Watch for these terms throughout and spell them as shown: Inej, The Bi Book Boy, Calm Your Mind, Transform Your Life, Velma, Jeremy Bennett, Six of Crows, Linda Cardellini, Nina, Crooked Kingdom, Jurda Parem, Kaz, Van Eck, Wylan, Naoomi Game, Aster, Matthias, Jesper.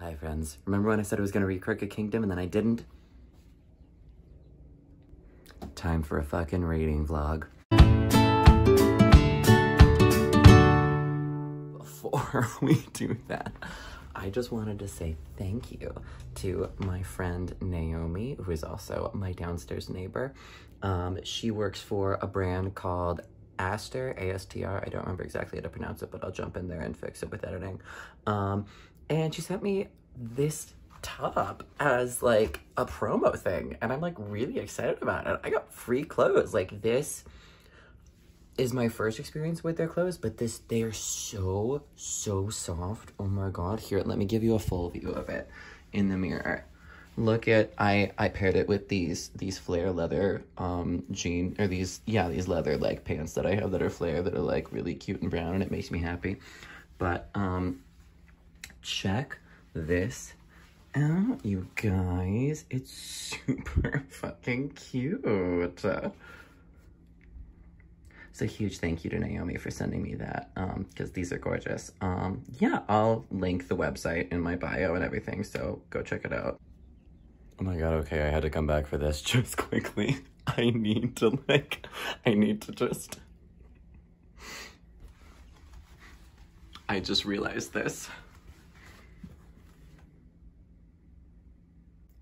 Hi friends. Remember when I said I was going to read Crooked Kingdom and then I didn't? Time for a fucking reading vlog. 4 we do that, I just wanted to say thank you to my friend Naomi, who is also my downstairs neighbor. She works for a brand called Aster, A-S-T-R. I don't remember exactly how to pronounce it, but I'll jump in there and fix it with editing. And she sent me this top as like a promo thing, and I'm like really excited about it. I got free clothes. Like, this is my first experience with their clothes, but this, they are so soft. Oh my god. Here, let me give you a full view of it in the mirror. Look at, I paired it with these flare leather jean, or these leather like pants that I have that are flare, that are like really cute and brown, and it makes me happy. But check this out, you guys. It's super fucking cute. So huge thank you to Naomi for sending me that, because these are gorgeous. Yeah, I'll link the website in my bio and everything, so go check it out. Oh my god, okay, I had to come back for this just quickly. I just realized this.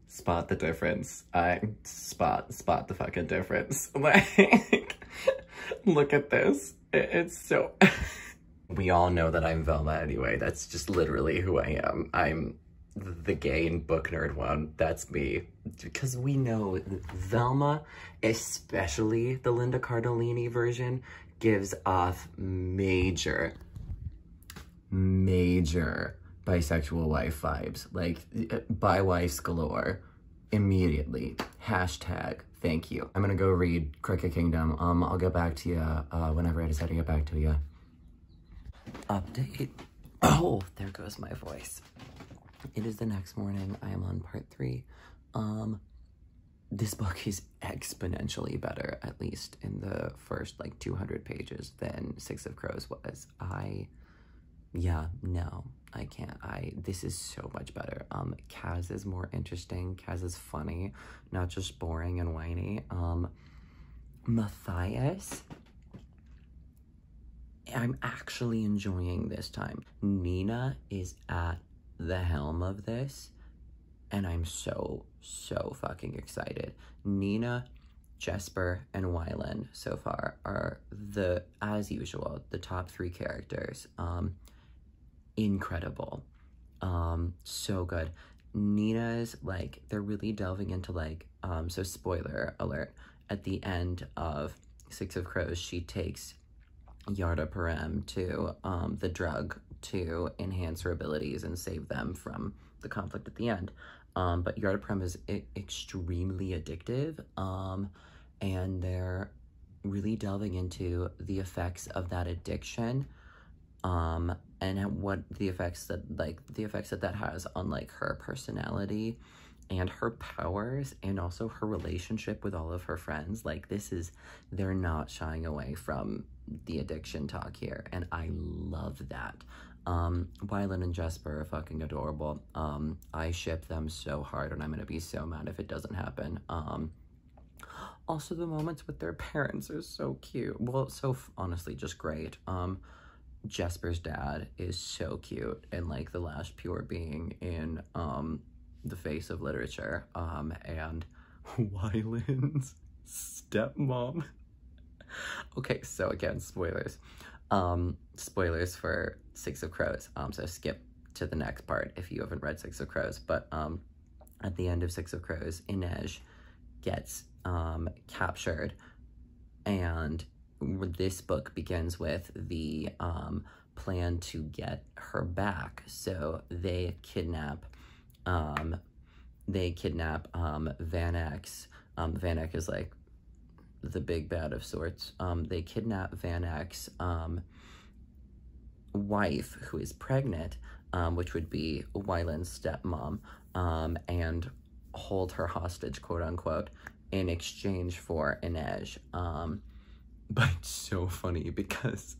Spot the difference. Spot the fucking difference. Like, look at this. It's so... We all know that I'm Velma anyway. That's just literally who I am. I'm the gay and book nerd one. That's me. Because we know Velma, especially the Linda Cardellini version, gives off major bisexual wife vibes. Like, bi wives galore. Immediately. Hashtag. Thank you. I'm gonna go read Crooked Kingdom. I'll get back to you whenever I decide to get back to you. Update. Oh, there goes my voice. It is the next morning. I am on part 3. This book is exponentially better, at least in the first like 200 pages, than Six of Crows was. This is so much better. Kaz is more interesting. Kaz is funny, not just boring and whiny. Matthias, I'm actually enjoying this time. Nina is at the helm of this, and I'm so fucking excited. Nina, Jesper, and Wylan so far are, the, as usual, the top 3 characters. Incredible. So good. Nina's, like, they're really delving into, like, so spoiler alert, at the end of Six of Crows, she takes Jurda Parem to, the drug to enhance her abilities and save them from the conflict at the end. But Jurda Parem is extremely addictive, and they're really delving into the effects of that addiction, and what the effects that, like, the effects that that has on, like, her personality and her powers, and also her relationship with all of her friends. Like, this is, they're not shying away from the addiction talk here, and I love that. Wylan and Jesper are fucking adorable. I ship them so hard, and I'm gonna be so mad if it doesn't happen. Also, the moments with their parents are so cute. Well, so honestly, just great. Jesper's dad is so cute, and like the last pure being in the face of literature, and Wylan's stepmom. Okay, so again, spoilers. Spoilers for Six of Crows, so skip to the next part if you haven't read Six of Crows, but at the end of Six of Crows, Inej gets captured, and this book begins with the plan to get her back. So they kidnap Van Eck's, Van Eck is like the big bad of sorts. They kidnap Van Eck's wife, who is pregnant, which would be Wylan's stepmom, and hold her hostage, quote unquote, in exchange for Inej. But it's so funny because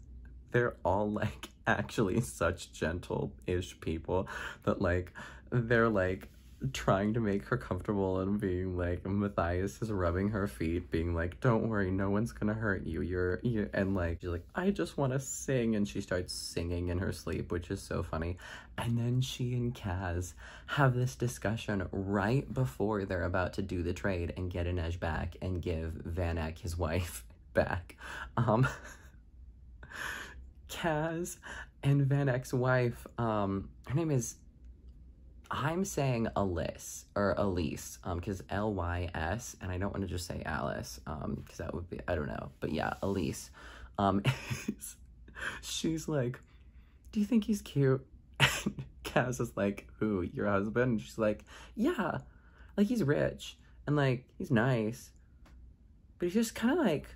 they're all like actually such gentle-ish people that like they're like trying to make her comfortable and being like, Matthias is rubbing her feet being like, don't worry, no one's gonna hurt you, you're and like she's like, I just want to sing, and she starts singing in her sleep, which is so funny. And then she and Kaz have this discussion right before they're about to do the trade and get Inej back and give Van Eck his wife back. Kaz and Van Eck's wife, her name is, I'm saying Alice, or Elise, because L-Y-S, and I don't want to just say Alice, because that would be, I don't know, but yeah, Elise, she's like, do you think he's cute? And Kaz is like, who, your husband? And she's like, yeah, like, he's rich, and like, he's nice, but he's just kind of like,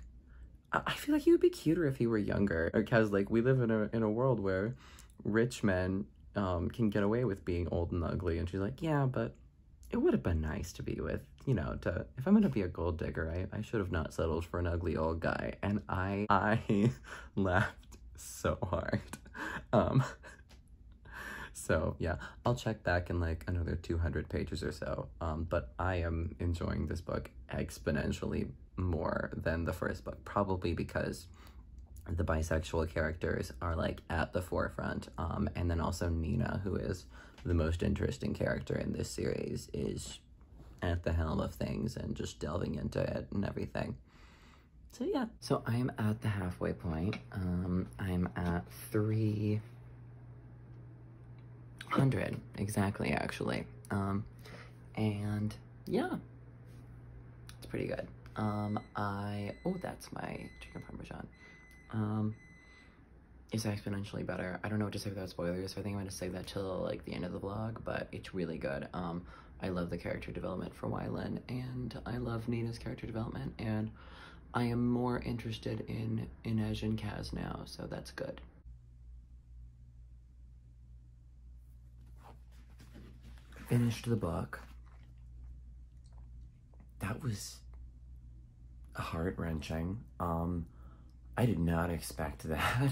I feel like he would be cuter if he were younger. Or Kaz, like, we live in a world where rich men can get away with being old and ugly, and she's like, yeah, but it would have been nice to be with, you know, to, if I'm gonna be a gold digger, I should have not settled for an ugly old guy. And I laughed so hard. So yeah, I'll check back in like another 200 pages or so, but I am enjoying this book exponentially more than the first book, probably because the bisexual characters are like at the forefront, and then also Nina, who is the most interesting character in this series, is at the helm of things and just delving into it and everything. So yeah, so I'm at the halfway point. I'm at 300 exactly, actually, and yeah, it's pretty good. Oh, that's my chicken parmesan. It's exponentially better. I don't know what to say without spoilers, so I think I'm gonna save that till like the end of the vlog, but it's really good. I love the character development for Wylan, and I love Nina's character development, and I am more interested in Inej and Kaz now, so that's good. Finished the book. That was heart-wrenching. I did not expect that.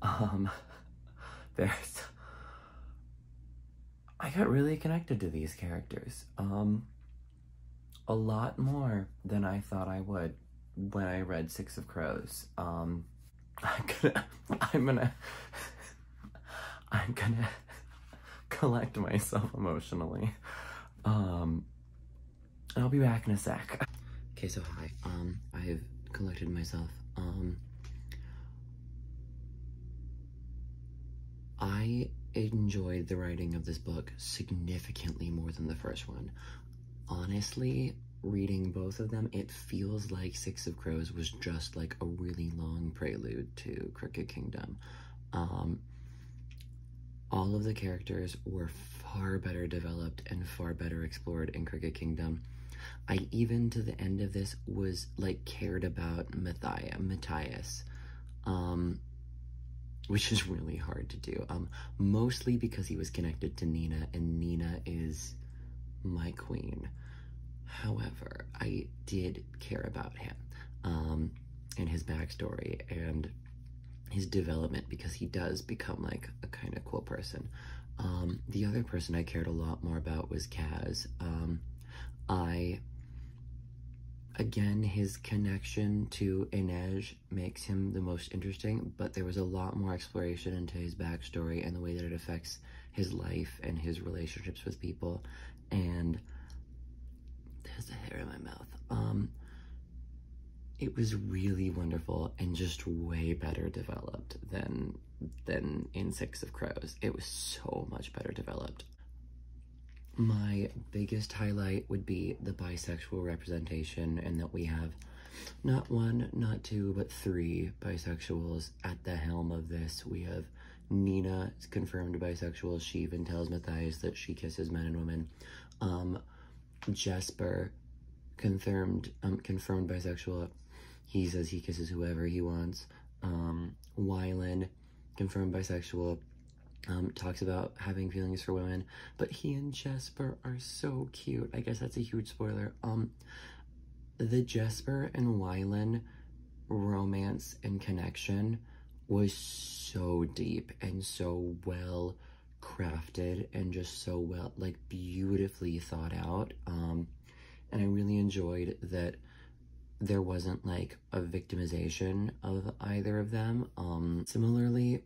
I got really connected to these characters. A lot more than I thought I would when I read Six of Crows. I'm gonna collect myself emotionally. I'll be back in a sec. Okay, so hi. I've collected myself. I enjoyed the writing of this book significantly more than the first one. Honestly, reading both of them, it feels like Six of Crows was just like a really long prelude to Crooked Kingdom. All of the characters were far better developed and far better explored in Crooked Kingdom. I even, to the end of this, was, like, cared about Matthias, which is really hard to do, mostly because he was connected to Nina, and Nina is my queen. However, I did care about him, and his backstory, and his development, because he does become, like, a kind of cool person. The other person I cared a lot more about was Kaz. Again, his connection to Inej makes him the most interesting, but there was a lot more exploration into his backstory and the way that it affects his life and his relationships with people, and there's a hair in my mouth. It was really wonderful and just way better developed than in Six of Crows. It was so much better developed. My biggest highlight would be the bisexual representation, and that we have not one, not two, but three bisexuals at the helm of this. We have Nina, confirmed bisexual. She even tells Matthias that she kisses men and women. Jesper, confirmed bisexual. He says he kisses whoever he wants. Wylan, confirmed bisexual. Talks about having feelings for women, but he and Jesper are so cute. I guess that's a huge spoiler. The Jesper and Wylan romance and connection was so deep and so well crafted and just so well, like, beautifully thought out. And I really enjoyed that there wasn't, like, a victimization of either of them. Similarly,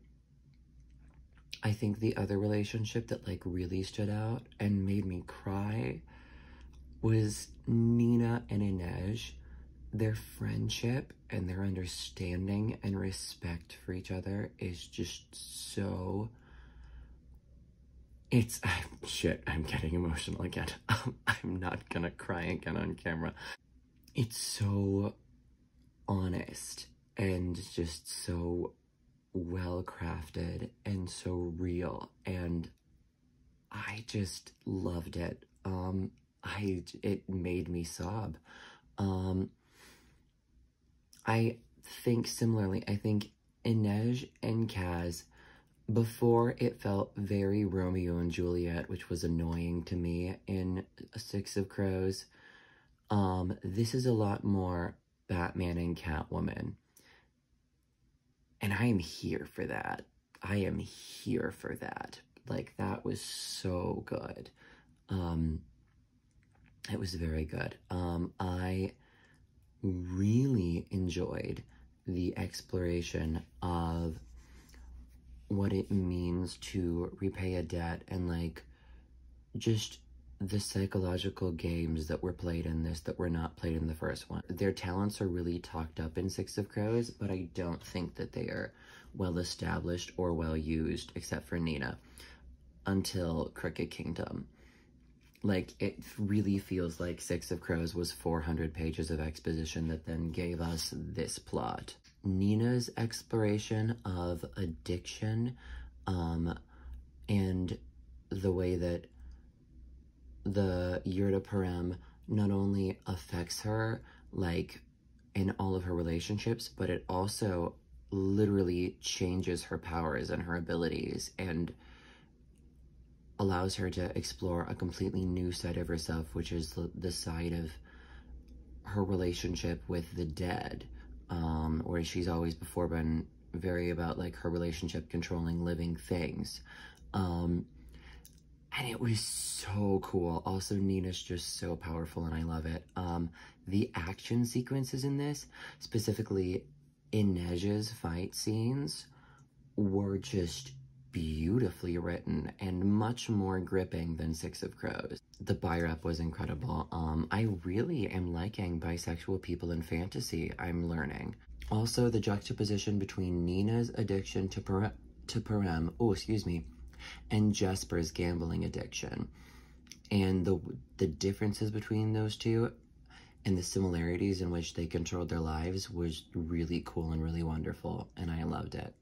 I think the other relationship that, like, really stood out and made me cry was Nina and Inej. Their friendship and their understanding and respect for each other is just so... It's... Shit, I'm getting emotional again. I'm not gonna cry again on camera. It's so honest and just so well-crafted and so real, and I just loved it. It made me sob. I think similarly, I think Inej and Kaz, before it felt very Romeo and Juliet, which was annoying to me in Six of Crows, this is a lot more Batman and Catwoman. And I am here for that. I am here for that. Like, that was so good. It was very good. I really enjoyed the exploration of what it means to repay a debt and, like, just the psychological games that were played in this that were not played in the first one. Their talents are really talked up in Six of Crows, but I don't think that they are well established or well used, except for Nina, until Crooked Kingdom. Like, it really feels like Six of Crows was 400 pages of exposition that then gave us this plot. Nina's exploration of addiction, and the way that the Jurda Parem not only affects her, like, in all of her relationships, but it also literally changes her powers and her abilities, and allows her to explore a completely new side of herself, which is the side of her relationship with the dead, where she's always before been very about, like, her relationship controlling living things. And it was so cool. Also, Nina's just so powerful, and I love it. The action sequences in this, specifically Inej's fight scenes, were just beautifully written and much more gripping than Six of Crows. The bi-rep was incredible. I really am liking bisexual people in fantasy. I'm learning. Also, the juxtaposition between Nina's addiction to Parem, and Jesper's gambling addiction, and the differences between those two and the similarities in which they controlled their lives was really cool and really wonderful, and I loved it.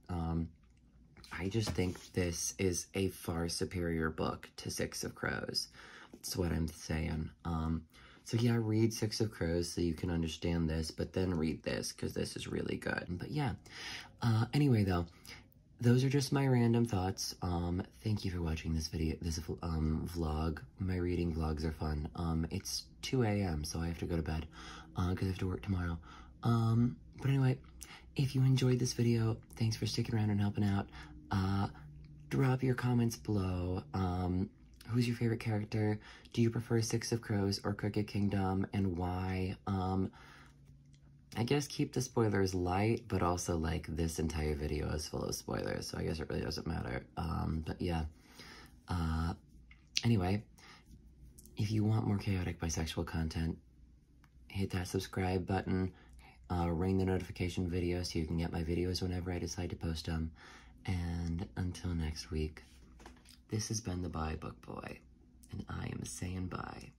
I just think this is a far superior book to Six of Crows. That's what I'm saying. So yeah, read Six of Crows so you can understand this, but then read this, because this is really good. But yeah, anyway though, those are just my random thoughts. Thank you for watching this video, this vlog. My reading vlogs are fun. It's 2 a.m., so I have to go to bed, because I have to work tomorrow. But anyway, if you enjoyed this video, thanks for sticking around and helping out. Drop your comments below. Who's your favorite character? Do you prefer Six of Crows or Crooked Kingdom, and why? I guess keep the spoilers light, but also, like, this entire video is full of spoilers, so I guess it really doesn't matter. But yeah. Anyway, if you want more chaotic bisexual content, hit that subscribe button, ring the notification video so you can get my videos whenever I decide to post them. And until next week, this has been The Bi Book Boy, and I am saying bye.